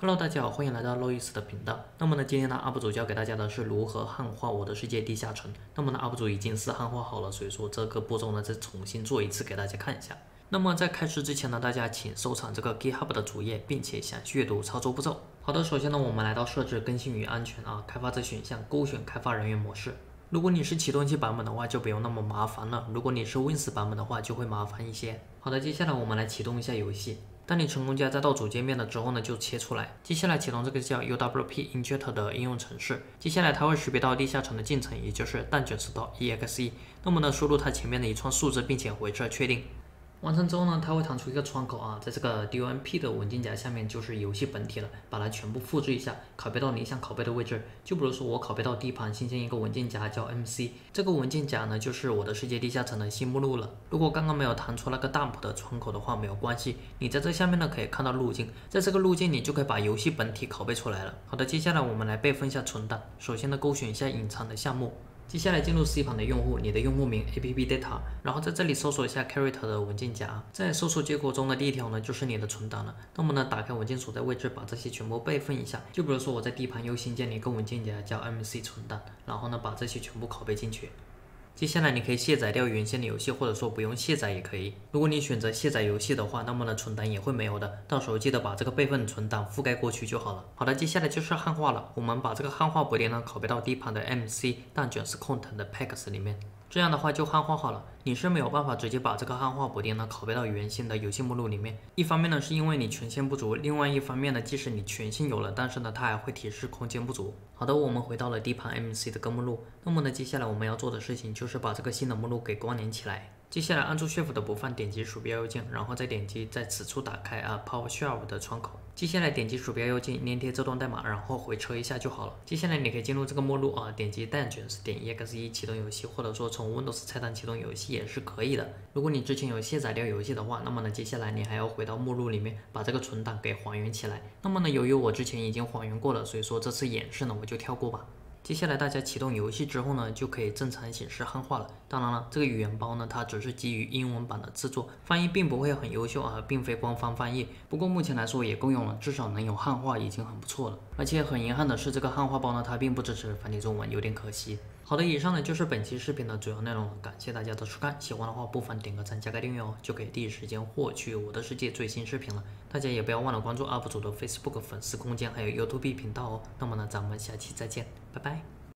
Hello， 大家好，欢迎来到路易斯的频道。那么呢，今天呢 ，UP 主教给大家的是如何汉化我的世界地下城。那么呢 ，UP 主已经是汉化好了，所以说这个步骤呢，再重新做一次给大家看一下。那么在开始之前呢，大家请收藏这个 GitHub 的主页，并且详细阅读操作步骤。好的，首先呢，我们来到设置更新与安全啊，开发者选项勾选开发人员模式。如果你是启动器版本的话，就不用那么麻烦了；如果你是 Win10 版本的话，就会麻烦一些。好的，接下来我们来启动一下游戏。 当你成功加载到主界面了之后呢，就切出来。接下来启动这个叫 UWP Injector 的应用程式。接下来它会识别到地下城的进程，也就是蛋卷石头 EXE。那么呢，输入它前面的一串数字，并且回车确定。完成之后呢，它会弹出一个窗口啊，在这个 DOMP 的文件夹下面就是游戏本体了，把它全部复制一下，拷贝到你想拷贝的位置。就比如说我拷贝到 D 盘新建一个文件夹叫 MC， 这个文件夹呢就是我的世界地下城的新目录了。如果刚刚没有弹出那个 dump 的窗口的话，没有关系，你在这下面呢可以看到路径，在这个路径你就可以把游戏本体拷贝出来了。好的，接下来我们来备份一下存档，首先呢勾选一下隐藏的项目。 接下来进入 C 盘的用户，你的用户名 appdata， 然后在这里搜索一下 character 的文件夹，在搜索结果中的第一条呢就是你的存档了。那么呢，打开文件所在位置，把这些全部备份一下。就比如说我在 D 盘又新建了一个文件夹叫 mc 存档，然后呢把这些全部拷贝进去。接下来你可以卸载掉原先的游戏，或者说不用卸载也可以。如果你选择卸载游戏的话，那么呢存档也会没有的。到时候记得把这个备份存档覆盖过去就好了。好的，接下来就是汉化了。我们把这个汉化补丁呢拷贝到 D 盘的 MC 蛋卷式 content 的 packs 里面，这样的话就汉化好了。你是没有办法直接把这个汉化补丁呢拷贝到原先的游戏目录里面。一方面呢是因为你权限不足，另外一方面呢即使你权限有了，但是呢它还会提示空间不足。好的，我们回到了 D 盘 MC 的根目录。那么呢接下来我们要做的事情就是。 把这个新的目录给关联起来。接下来按住 Shift 的不放，点击鼠标右键，然后再点击在此处打开PowerShell 的窗口。接下来点击鼠标右键粘贴这段代码，然后回车一下就好了。接下来你可以进入这个目录啊，点击蛋卷式点 exe 启动游戏，或者说从 Windows 菜单启动游戏也是可以的。如果你之前有卸载掉游戏的话，那么呢接下来你还要回到目录里面把这个存档给还原起来。那么呢由于我之前已经还原过了，所以说这次演示呢我就跳过吧。 接下来大家启动游戏之后呢，就可以正常显示汉化了。当然了，这个语言包呢，它只是基于英文版的制作，翻译并不会很优秀啊，并非官方翻译。不过目前来说也够用了，至少能有汉化已经很不错了。而且很遗憾的是，这个汉化包呢，它并不支持繁体中文，有点可惜。好的，以上呢就是本期视频的主要内容了，感谢大家的收看。喜欢的话不妨点个赞、加个订阅哦，就可以第一时间获取我的世界最新视频了。大家也不要忘了关注UP主的 Facebook 粉丝空间还有 YouTube 频道哦。那么呢，咱们下期再见，拜拜。